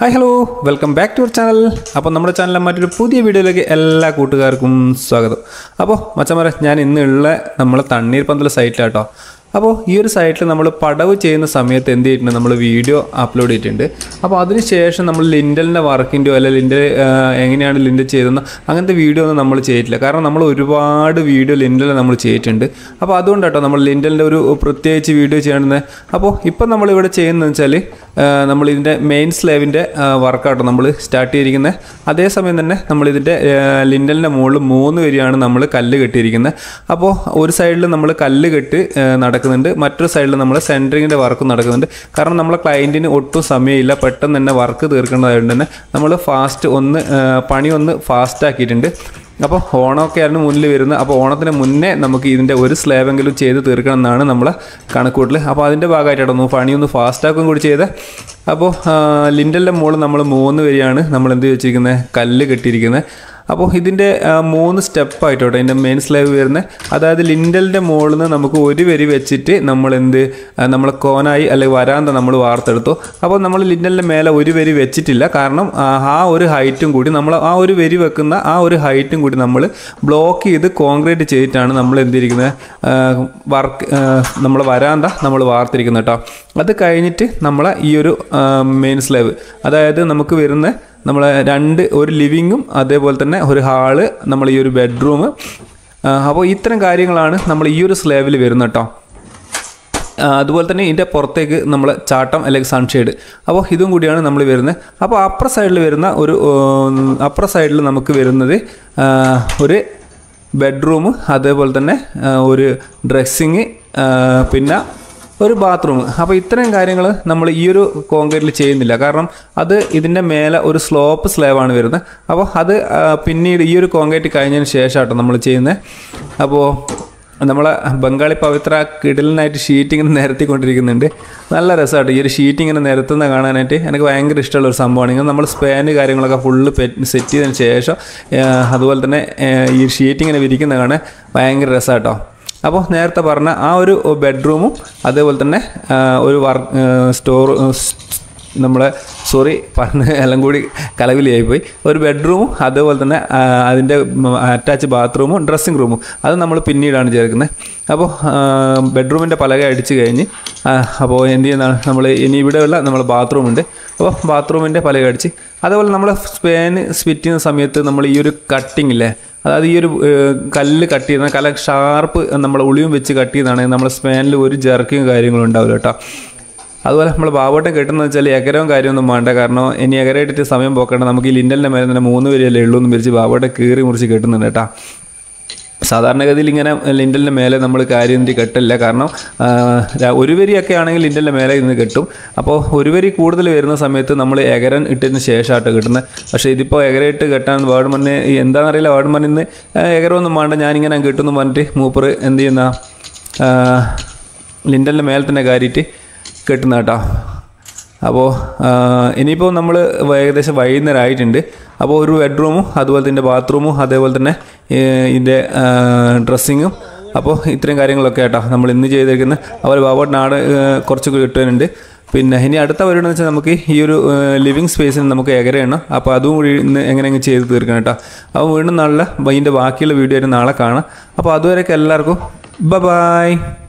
Hi, hello, welcome back to our channel. അപ്പോൾ നമ്മുടെ ചാനലിലെ മറ്റൊരു പുതിയ വീഡിയോയിലേക്ക് എല്ലാ കൂട്ടുകാർക്കും സ്വാഗതം. അപ്പോൾ മച്ചമാരെ ഞാൻ ഇന്നുള്ള നമ്മുടെ തണ്ണീർപന്തൽ സൈറ്റിലാട്ടോ. അപ്പോൾ ഈ ഒരു സൈറ്റിൽ നമ്മൾ പടവ് ചെയ്യുന്ന സമയത്ത് എന്ത് ചെയ്തിട്ടുണ്ട് നമ്മൾ വീഡിയോ അപ്ലോഡ് ചെയ്തിട്ടുണ്ട്. അപ്പോൾ അതിനുശേഷം നമ്മൾ ലിൻഡലിൻ്റെ വർക്കിൻ്റെയോ അല്ല ലിൻഡൽ എങ്ങനെയാണ് ലിൻഡൽ ചെയ്തതെന്നോ അങ്ങനത്തെ വീഡിയോ ഒന്നും നമ്മൾ ചെയ്തിട്ടില്ല. കാരണം നമ്മൾ ഒരുപാട് വീഡിയോ ലിൻഡൽ നമ്മൾ ചെയ്തിട്ടുണ്ട്. അപ്പോൾ അതുകൊണ്ടാട്ടോ നമ്മൾ ലിൻഡലിൻ്റെ ഒരു പ്രത്യേകിച്ച് വീഡിയോ ചെയ്യേണ്ടത്. അപ്പോൾ ഇപ്പം നമ്മളിവിടെ ചെയ്യുന്നതെന്ന് വെച്ചാൽ നമ്മളിതിൻ്റെ മെയിൻ സ്ലേവിൻ്റെ വർക്കാട്ടോ നമ്മൾ സ്റ്റാർട്ട് ചെയ്തിരിക്കുന്നത്. അതേസമയം തന്നെ നമ്മളിതിൻ്റെ ലിൻഡലിൻ്റെ മുകളിൽ 3 വരിയാണ് നമ്മൾ കല്ല് കെട്ടിയിരിക്കുന്നത്. അപ്പോൾ ഒരു സൈഡിൽ നമ്മൾ കല്ല് കെട്ട് മറ്റൊരു സൈഡിൽ നമ്മൾ സെൻറ്ററിങ്ങിൻ്റെ വർക്ക് നടക്കുന്നുണ്ട്. കാരണം നമ്മളെ ക്ലയൻറ്റിന് ഒട്ടും സമയമില്ല, പെട്ടെന്ന് തന്നെ വർക്ക് തീർക്കേണ്ടതായതുകൊണ്ട് തന്നെ നമ്മൾ പണി ഒന്ന് ഫാസ്റ്റാക്കിയിട്ടുണ്ട്. അപ്പോൾ ഓണമൊക്കെ ആയിരുന്നു മുന്നിൽ വരുന്നത്. അപ്പോൾ ഓണത്തിന് മുന്നേ നമുക്ക് ഇതിൻ്റെ ഒരു സ്ലാബെങ്കിലും ചെയ്ത് തീർക്കണം എന്നാണ് നമ്മളെ കണക്കൂട്ടൽ. അപ്പോൾ അതിൻ്റെ ഭാഗമായിട്ടാണ് പണിയൊന്ന് ഫാസ്റ്റാക്കും കൂടി ചെയ്ത്. അപ്പോൾ ലിൻഡലിൻ്റെ മുകളിൽ നമ്മൾ 3 വരെയാണ് നമ്മൾ എന്ത് വെച്ചിരിക്കുന്നത് കല്ല് കെട്ടിയിരിക്കുന്നത്. അപ്പോൾ ഇതിൻ്റെ 3 സ്റ്റെപ്പായിട്ടോട്ടെ ഇതിൻ്റെ മെയിൻ സ്ലാബ് വരുന്നത്. അതായത് ലിൻഡലിൻ്റെ മുകളിൽ നിന്ന് നമുക്ക് ഒരു വരി വെച്ചിട്ട് നമ്മൾ കോനായി അല്ലെങ്കിൽ വരാന്ത നമ്മൾ വാർത്തെടുത്തു. അപ്പോൾ നമ്മൾ ലിൻഡലിൻ്റെ മേലെ ഒരു വരി വെച്ചിട്ടില്ല. കാരണം ആ ഒരു ഹൈറ്റും കൂടി നമ്മൾ ആ ഒരു വരി വെക്കുന്ന ആ ഒരു ഹൈറ്റും കൂടി നമ്മൾ ബ്ലോക്ക് ചെയ്ത് കോൺക്രീറ്റ് ചെയ്തിട്ടാണ് നമ്മൾ എന്തിരിക്കുന്നത് വർക്ക് നമ്മൾ വരാന്ത നമ്മൾ വാർത്തിരിക്കുന്നത് കേട്ടോ. അത് കഴിഞ്ഞിട്ട് നമ്മൾ ഈ ഒരു മെയിൻ സ്ലാബ് അതായത് നമുക്ക് വരുന്ന നമ്മൾ ഒരു ലിവിങ്ങും അതേപോലെ തന്നെ ഒരു ഹാള് നമ്മൾ ഈ ഒരു ബെഡ്റൂം. അപ്പോൾ ഇത്തരം കാര്യങ്ങളാണ് നമ്മൾ ഈ ഒരു സ്ലാബിൽ വരുന്നത് കേട്ടോ. അതുപോലെ തന്നെ ഇതിൻ്റെ പുറത്തേക്ക് നമ്മൾ ചാട്ടം അല്ലെങ്കിൽ സൺഷെയ്ഡ് അപ്പോൾ ഇതും കൂടിയാണ് നമ്മൾ വരുന്നത്. അപ്പോൾ അപ്പർ സൈഡിൽ നമുക്ക് വരുന്നത് ഒരു ബെഡ്റൂം, അതേപോലെ തന്നെ ഒരു ഡ്രസ്സിങ്, പിന്നെ ഒരു ബാത്റൂം. അപ്പോൾ ഇത്തരം കാര്യങ്ങൾ നമ്മൾ ഈ ഒരു കോൺക്രീറ്റിൽ ചെയ്യുന്നില്ല. കാരണം അത് ഇതിൻ്റെ മേലെ ഒരു സ്ലോപ്പ് സ്ലാബാണ് വരുന്നത്. അപ്പോൾ അത് പിന്നീട് ഈ ഒരു കോൺക്രീറ്റ് കഴിഞ്ഞതിന് ശേഷമാട്ടോ നമ്മൾ ചെയ്യുന്നത്. അപ്പോൾ നമ്മളെ ബംഗാളി പവിത്ര കിടലിനായിട്ട് ഷീറ്റ് ഇങ്ങനെ നിരത്തിക്കൊണ്ടിരിക്കുന്നുണ്ട്. നല്ല രസമായിട്ട് ഈ ഒരു ഷീറ്റ് ഇങ്ങനെ നിരത്തുന്ന കാണാനായിട്ട് എനിക്ക് ഭയങ്കര ഇഷ്ടമുള്ള ഒരു സംഭവമാണ്. ഇങ്ങനെ നമ്മൾ സ്പാന് കാര്യങ്ങളൊക്കെ ഫുള്ള് സെറ്റ് ചെയ്തതിന് ശേഷം അതുപോലെ തന്നെ ഈ ഷീറ്റ് ഇങ്ങനെ വിരിക്കുന്ന കാണാൻ ഭയങ്കര രസമാട്ടോ. അപ്പോൾ നേരത്തെ പറഞ്ഞ ആ ഒരു ബെഡ്റൂമും അതേപോലെ തന്നെ ഒരു എല്ലാം കൂടി കലവിലായിപ്പോയി ഒരു ബെഡ്റൂമും അതുപോലെ തന്നെ അതിൻ്റെ അറ്റാച്ച് ബാത്റൂമും ഡ്രസ്സിങ് റൂമും അത് നമ്മൾ പിന്നീടാണ് ചേർക്കുന്നത്. അപ്പോൾ ബെഡ്റൂമിൻ്റെ പലക അടിച്ച് കഴിഞ്ഞ് അപ്പോൾ എന്ത് ചെയ്യുന്നതാണ് നമ്മൾ ഇനി ഇവിടെയുള്ള നമ്മൾ ബാത്റൂമുണ്ട്. അപ്പോൾ ബാത്റൂമിൻ്റെ പലക അടിച്ച് അതുപോലെ നമ്മൾ സ്പിറ്റ് ചെയ്യുന്ന സമയത്ത് നമ്മൾ ഈ ഒരു കട്ടിങ്ങില്ലേ അതായത് ഈ ഒരു കല്ല് കട്ട് ചെയ്യുന്ന ഷാർപ്പ് നമ്മൾ ഉളിയും വെച്ച് കട്ട് ചെയ്യുന്നതാണെങ്കിൽ നമ്മൾ സ്പാനിൽ ഒരു ജർക്കിങ് കാര്യങ്ങളും ഉണ്ടാവില്ല കേട്ടോ. അതുപോലെ നമ്മൾ ബാബോട്ടം കെട്ടുന്നത് വെച്ചാൽ എകരവും കാര്യമൊന്നും വേണ്ട. കാരണം ഇനി എകരയിട്ടിട്ട് സമയം പോക്കേണ്ട. നമുക്ക് ഈ ലിൻഡലിൻ്റെ മേലെ തന്നെ 3 വരെയല്ലേ ഉള്ളൂ എന്ന് വിരിച്ച് ബാബോട്ടം കീറി മുറിച്ച് കെട്ടുന്നുണ്ട് കേട്ടോ. സാധാരണഗതിയിൽ ഇങ്ങനെ ലിൻഡലിൻ്റെ മേലെ നമ്മൾ കാര്യം കെട്ടില്ല. കാരണം ഒരു വരിയൊക്കെ ആണെങ്കിൽ ലിൻഡലിൻ്റെ മേലെ ഇന്ന് കെട്ടും. അപ്പോൾ ഒരു വരി കൂടുതൽ വരുന്ന സമയത്ത് നമ്മൾ എകരൻ ഇട്ടതിന് ശേഷമായിട്ട് കെട്ടുന്നത്. പക്ഷേ ഇതിപ്പോൾ എകരയിട്ട് കെട്ടാൻ വാർഡ്മന് എന്താണെന്നറിയില്ല. വാർഡ്മനിന്ന് എകരമൊന്നും വേണ്ട ഞാനിങ്ങനെ കെട്ടുമെന്ന് പറഞ്ഞിട്ട് മൂപ്പറ് എന്ത് ചെയ്യുന്ന ലിൻഡലിൻ്റെ മേലെ തന്നെ കാര്യമായിട്ട് കെട്ടുന്ന കേട്ടോ. അപ്പോൾ ഇനിയിപ്പോൾ നമ്മൾ ഏകദേശം വൈകുന്നേരം ആയിട്ടുണ്ട്. അപ്പോൾ ഒരു ബെഡ്റൂമും അതുപോലെ തന്നെ ബാത്റൂമും അതേപോലെ തന്നെ ഇതിൻ്റെ ഡ്രസ്സിങ്ങും അപ്പോൾ ഇത്രയും കാര്യങ്ങളൊക്കെ ആട്ടോ നമ്മൾ ഇന്ന് ചെയ്തിരിക്കുന്നത്. അതുപോലെ ബാബോട്ടിനാട് കുറച്ചൊക്കെ കിട്ടാനുണ്ട്. പിന്നെ ഇനി അടുത്ത വരുന്നതെന്ന് വെച്ചാൽ നമുക്ക് ഈ ഒരു ലിവിങ് സ്പേസിന് നമുക്ക് എകരയണം. അപ്പോൾ അതും കൂടി ഇന്ന് എങ്ങനെയെങ്കിലും ചെയ്ത് തീർക്കണം കേട്ടോ. അപ്പോൾ വീണ്ടും നാളെ ഇതിൻ്റെ ബാക്കിയുള്ള വീഡിയോ ആയിട്ട് നാളെ കാണാം. അപ്പോൾ അതുവരെയൊക്കെ എല്ലാവർക്കും ബൈ.